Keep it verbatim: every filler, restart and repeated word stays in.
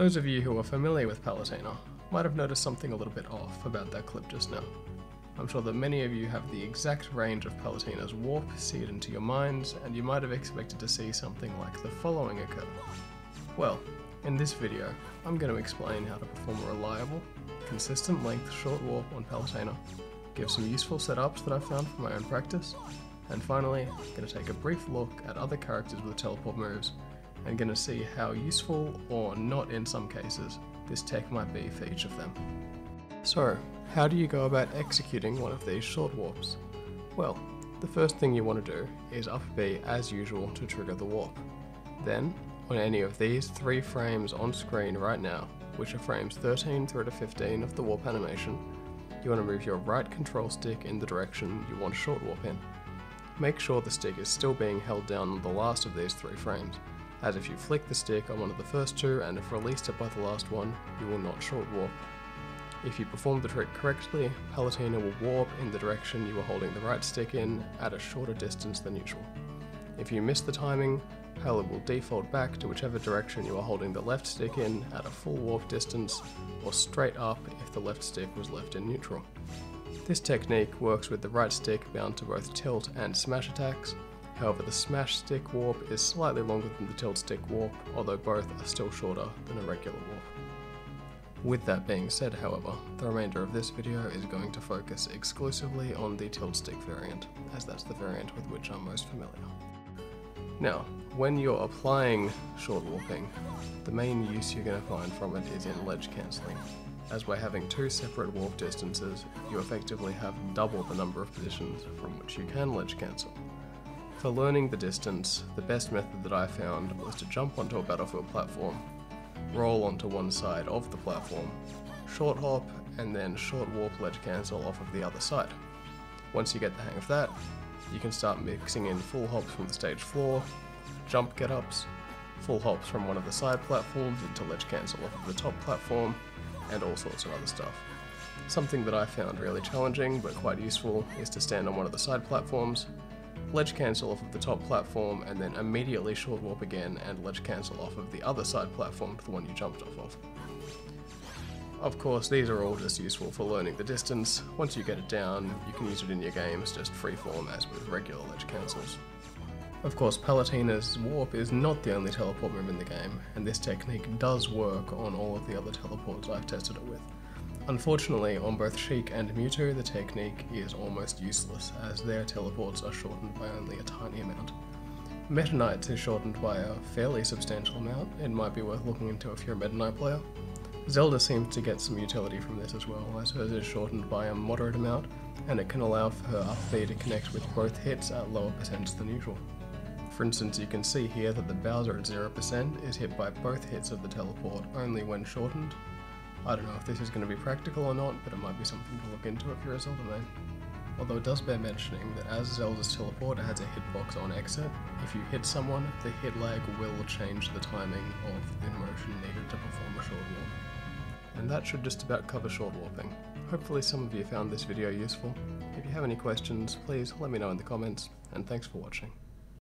Those of you who are familiar with Palutena might have noticed something a little bit off about that clip just now. I'm sure that many of you have the exact range of Palutena's warp seared into your minds, and you might have expected to see something like the following occur. Well, in this video, I'm going to explain how to perform a reliable, consistent length short warp on Palutena, give some useful setups that I've found from my own practice, and finally, I'm going to take a brief look at other characters with teleport moves, and going to see how useful, or not in some cases, this tech might be for each of them. So, how do you go about executing one of these short warps? Well, the first thing you want to do is up B as usual to trigger the warp. Then, on any of these three frames on screen right now, which are frames thirteen through to fifteen of the warp animation, you want to move your right control stick in the direction you want short warp in. Make sure the stick is still being held down on the last of these three frames, as if you flick the stick on one of the first two and have released it by the last one, you will not short warp. If you perform the trick correctly, Palutena will warp in the direction you were holding the right stick in at a shorter distance than usual. If you miss the timing, Pala will default back to whichever direction you are holding the left stick in at a full warp distance, or straight up if the left stick was left in neutral. This technique works with the right stick bound to both tilt and smash attacks. However, the smash stick warp is slightly longer than the tilt stick warp, although both are still shorter than a regular warp. With that being said, however, the remainder of this video is going to focus exclusively on the tilt stick variant, as that's the variant with which I'm most familiar. Now, when you're applying short warping, the main use you're going to find from it is in ledge cancelling, as by having two separate warp distances, you effectively have double the number of positions from which you can ledge cancel. For learning the distance, the best method that I found was to jump onto a battlefield platform, roll onto one side of the platform, short hop, and then short warp ledge cancel off of the other side. Once you get the hang of that, you can start mixing in full hops from the stage floor, jump get-ups, full hops from one of the side platforms into ledge cancel off of the top platform, and all sorts of other stuff. Something that I found really challenging but quite useful is to stand on one of the side platforms, ledge cancel off of the top platform, and then immediately short warp again and ledge cancel off of the other side platform to the one you jumped off of. Of course, these are all just useful for learning the distance. Once you get it down, you can use it in your games just freeform as with regular ledge cancels. Of course, Palutena's warp is not the only teleport move in the game, and this technique does work on all of the other teleports I've tested it with. Unfortunately, on both Sheik and Mewtwo, the technique is almost useless, as their teleports are shortened by only a tiny amount. Meta Knight's is shortened by a fairly substantial amount. It might be worth looking into if you're a Meta Knight player. Zelda seems to get some utility from this as well, as hers is shortened by a moderate amount, and it can allow for her up B to connect with both hits at lower percents than usual. For instance, you can see here that the Bowser at zero percent is hit by both hits of the teleport only when shortened. I don't know if this is going to be practical or not, but it might be something to look into if you're a Zelda main. Although it does bear mentioning that as Zelda's teleporter has a hitbox on exit, if you hit someone, the hit lag will change the timing of the motion needed to perform a short warp. And that should just about cover short warping. Hopefully some of you found this video useful. If you have any questions, please let me know in the comments, and thanks for watching.